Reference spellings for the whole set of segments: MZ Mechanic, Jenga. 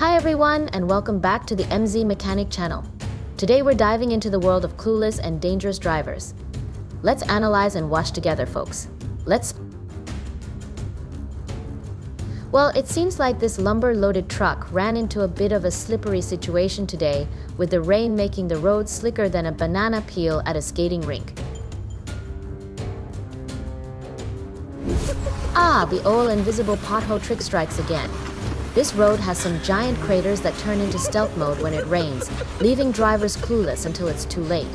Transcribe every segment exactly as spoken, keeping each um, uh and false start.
Hi everyone, and welcome back to the M Z Mechanic channel. Today we're diving into the world of clueless and dangerous drivers. Let's analyze and watch together, folks. Let's... Well, it seems like this lumber-loaded truck ran into a bit of a slippery situation today, with the rain making the road slicker than a banana peel at a skating rink. Ah, the old invisible pothole trick strikes again. This road has some giant craters that turn into stealth mode when it rains, leaving drivers clueless until it's too late.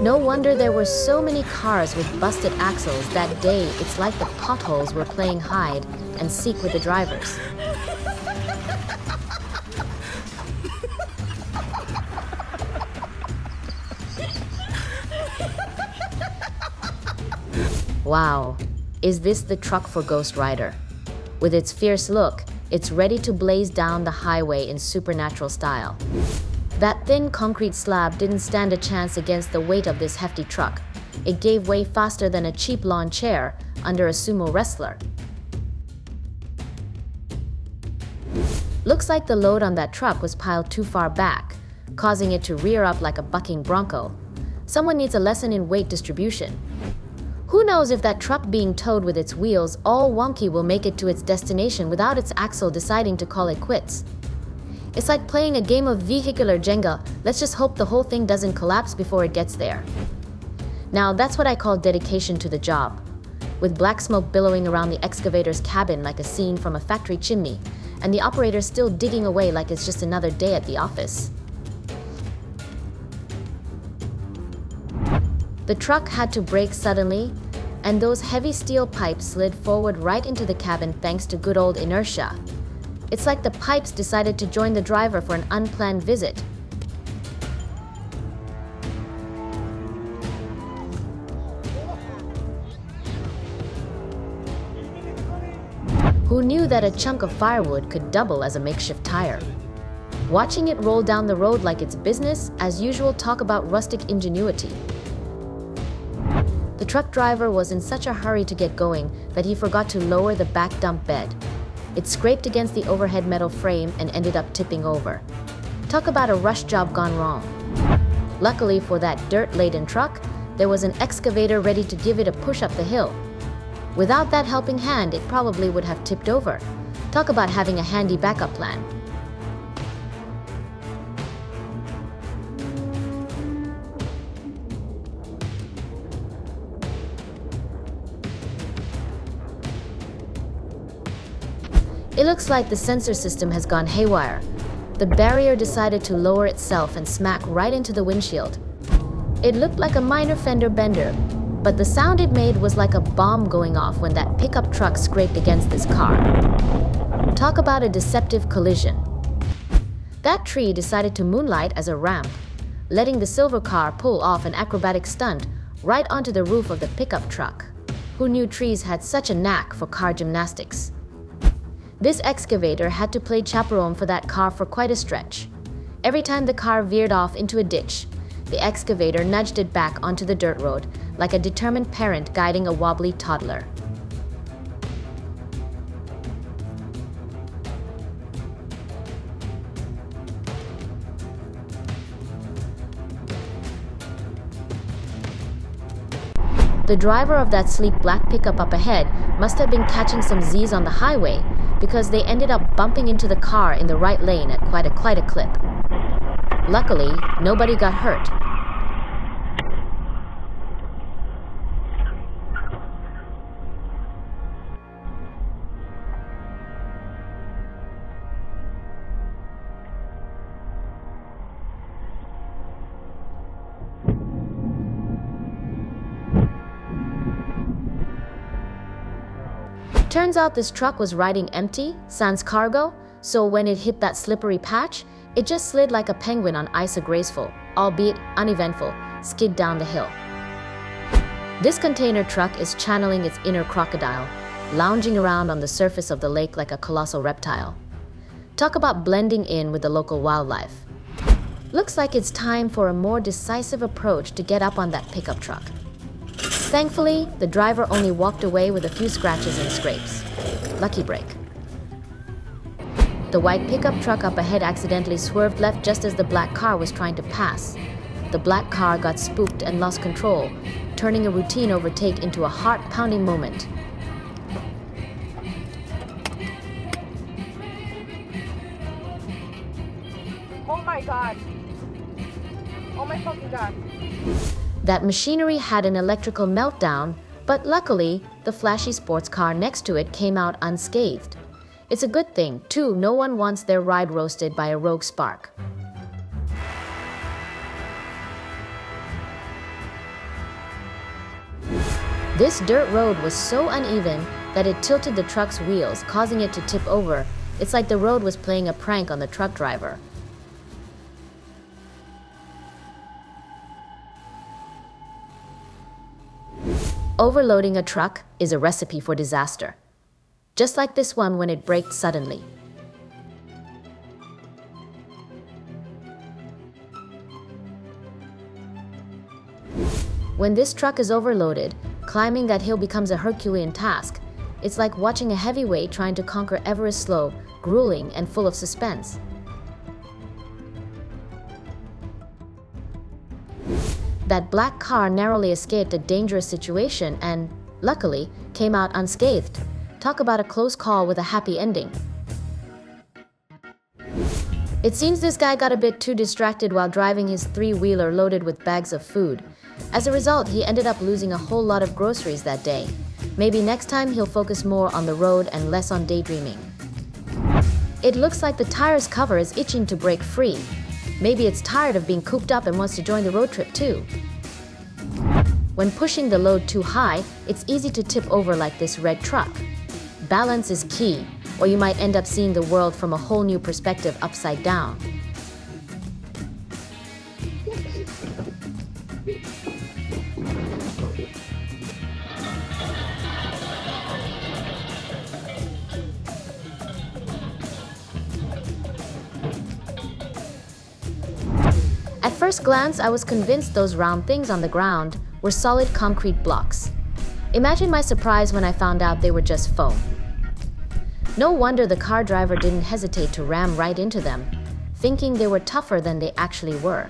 No wonder there were so many cars with busted axles that day. It's like the potholes were playing hide and seek with the drivers. Wow, is this the truck for Ghost Rider? With its fierce look, it's ready to blaze down the highway in supernatural style. That thin concrete slab didn't stand a chance against the weight of this hefty truck. It gave way faster than a cheap lawn chair under a sumo wrestler. Looks like the load on that truck was piled too far back, causing it to rear up like a bucking bronco. Someone needs a lesson in weight distribution. Who knows if that truck being towed with its wheels all wonky will make it to its destination without its axle deciding to call it quits. It's like playing a game of vehicular Jenga. Let's just hope the whole thing doesn't collapse before it gets there. Now that's what I call dedication to the job. With black smoke billowing around the excavator's cabin like a scene from a factory chimney, and the operator still digging away like it's just another day at the office. The truck had to brake suddenly, and those heavy steel pipes slid forward right into the cabin thanks to good old inertia. It's like the pipes decided to join the driver for an unplanned visit. Who knew that a chunk of firewood could double as a makeshift tire? Watching it roll down the road like it's business as usual. Talk about rustic ingenuity. The truck driver was in such a hurry to get going that he forgot to lower the back dump bed. It scraped against the overhead metal frame and ended up tipping over. Talk about a rush job gone wrong. Luckily for that dirt-laden truck, there was an excavator ready to give it a push up the hill. Without that helping hand, it probably would have tipped over. Talk about having a handy backup plan. It looks like the sensor system has gone haywire. The barrier decided to lower itself and smack right into the windshield. It looked like a minor fender bender, but the sound it made was like a bomb going off when that pickup truck scraped against this car. Talk about a deceptive collision. That tree decided to moonlight as a ramp, letting the silver car pull off an acrobatic stunt right onto the roof of the pickup truck. Who knew trees had such a knack for car gymnastics? This excavator had to play chaperone for that car for quite a stretch. Every time the car veered off into a ditch, the excavator nudged it back onto the dirt road like a determined parent guiding a wobbly toddler. The driver of that sleek black pickup up ahead must have been catching some Z's on the highway, because they ended up bumping into the car in the right lane at quite a, quite a clip. Luckily, nobody got hurt. Turns out this truck was riding empty, sans cargo, so when it hit that slippery patch, it just slid like a penguin on ice, a graceful, albeit uneventful, skid down the hill. This container truck is channeling its inner crocodile, lounging around on the surface of the lake like a colossal reptile. Talk about blending in with the local wildlife. Looks like it's time for a more decisive approach to get up on that pickup truck. Thankfully, the driver only walked away with a few scratches and scrapes. Lucky break. The white pickup truck up ahead accidentally swerved left just as the black car was trying to pass. The black car got spooked and lost control, turning a routine overtake into a heart-pounding moment. Oh my God. Oh my fucking God. That machinery had an electrical meltdown, but luckily, the flashy sports car next to it came out unscathed. It's a good thing, too. No one wants their ride roasted by a rogue spark. This dirt road was so uneven that it tilted the truck's wheels, causing it to tip over. It's like the road was playing a prank on the truck driver. Overloading a truck is a recipe for disaster. Just like this one when it braked suddenly. When this truck is overloaded, climbing that hill becomes a Herculean task. It's like watching a heavyweight trying to conquer Everest slow, grueling, and full of suspense. That black car narrowly escaped a dangerous situation and, luckily, came out unscathed. Talk about a close call with a happy ending. It seems this guy got a bit too distracted while driving his three-wheeler loaded with bags of food. As a result, he ended up losing a whole lot of groceries that day. Maybe next time he'll focus more on the road and less on daydreaming. It looks like the tire's cover is itching to break free. Maybe it's tired of being cooped up and wants to join the road trip too. When pushing the load too high, it's easy to tip over like this red truck. Balance is key, or you might end up seeing the world from a whole new perspective upside down. At first glance, I was convinced those round things on the ground were solid concrete blocks. Imagine my surprise when I found out they were just foam. No wonder the car driver didn't hesitate to ram right into them, thinking they were tougher than they actually were.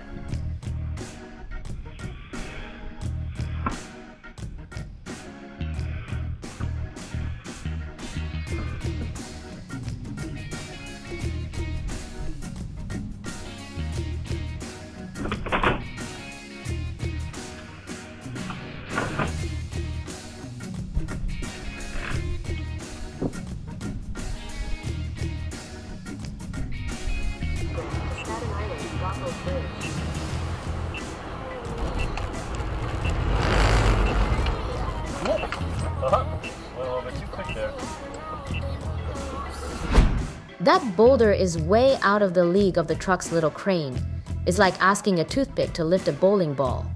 That boulder is way out of the league of the truck's little crane. It's like asking a toothpick to lift a bowling ball.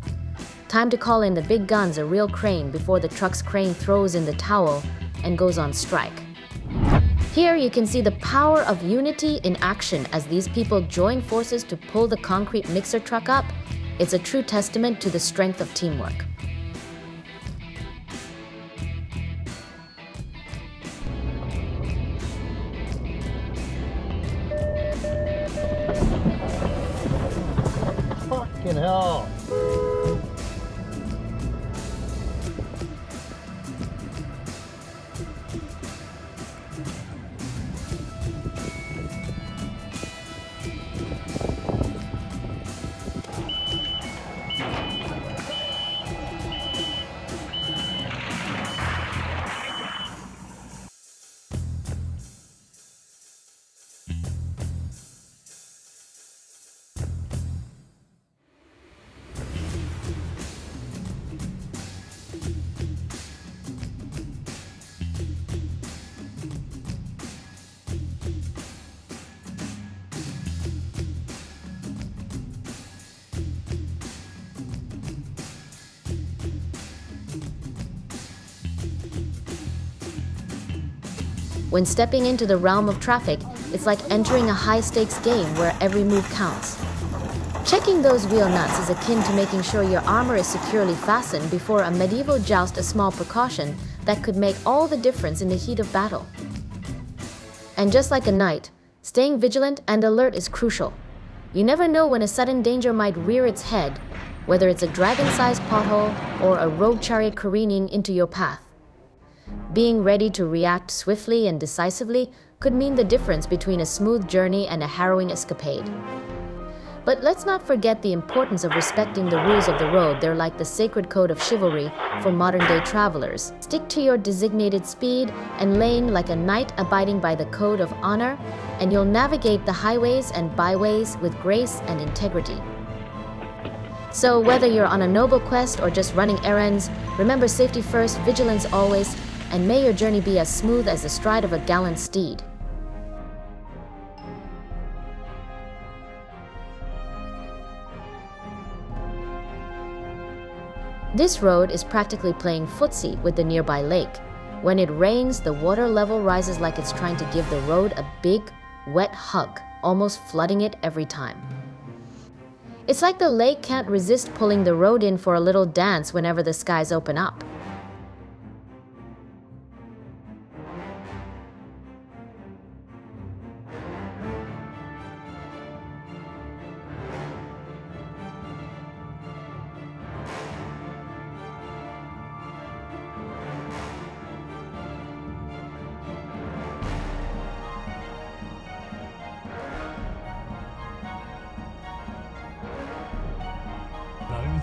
Time to call in the big guns, a real crane, before the truck's crane throws in the towel and goes on strike. Here you can see the power of unity in action as these people join forces to pull the concrete mixer truck up. It's a true testament to the strength of teamwork. Fucking hell. When stepping into the realm of traffic, it's like entering a high-stakes game where every move counts. Checking those wheel nuts is akin to making sure your armor is securely fastened before a medieval joust, a small precaution that could make all the difference in the heat of battle. And just like a knight, Staying vigilant and alert is crucial. You never know when a sudden danger might rear its head, whether it's a dragon-sized pothole or a rogue chariot careening into your path. Being ready to react swiftly and decisively could mean the difference between a smooth journey and a harrowing escapade. But let's not forget the importance of respecting the rules of the road. They're like the sacred code of chivalry for modern-day travelers. Stick to your designated speed and lane like a knight abiding by the code of honor, and you'll navigate the highways and byways with grace and integrity. So whether you're on a noble quest or just running errands, remember safety first, vigilance always, and may your journey be as smooth as the stride of a gallant steed. This road is practically playing footsie with the nearby lake. When it rains, the water level rises like it's trying to give the road a big, wet hug, almost flooding it every time. It's like the lake can't resist pulling the road in for a little dance whenever the skies open up.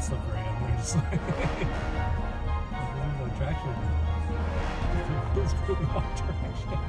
Slippery and they're just like no traction. It's really hard traction.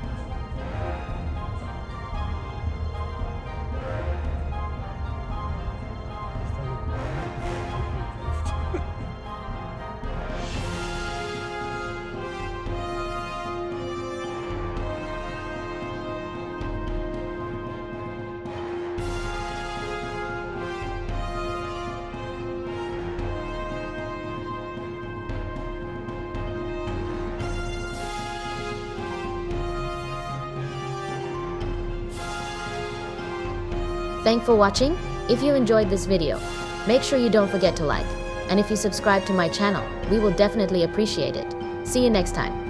Thanks for watching. If you enjoyed this video, make sure you don't forget to like, and if you subscribe to my channel, we will definitely appreciate it. See you next time.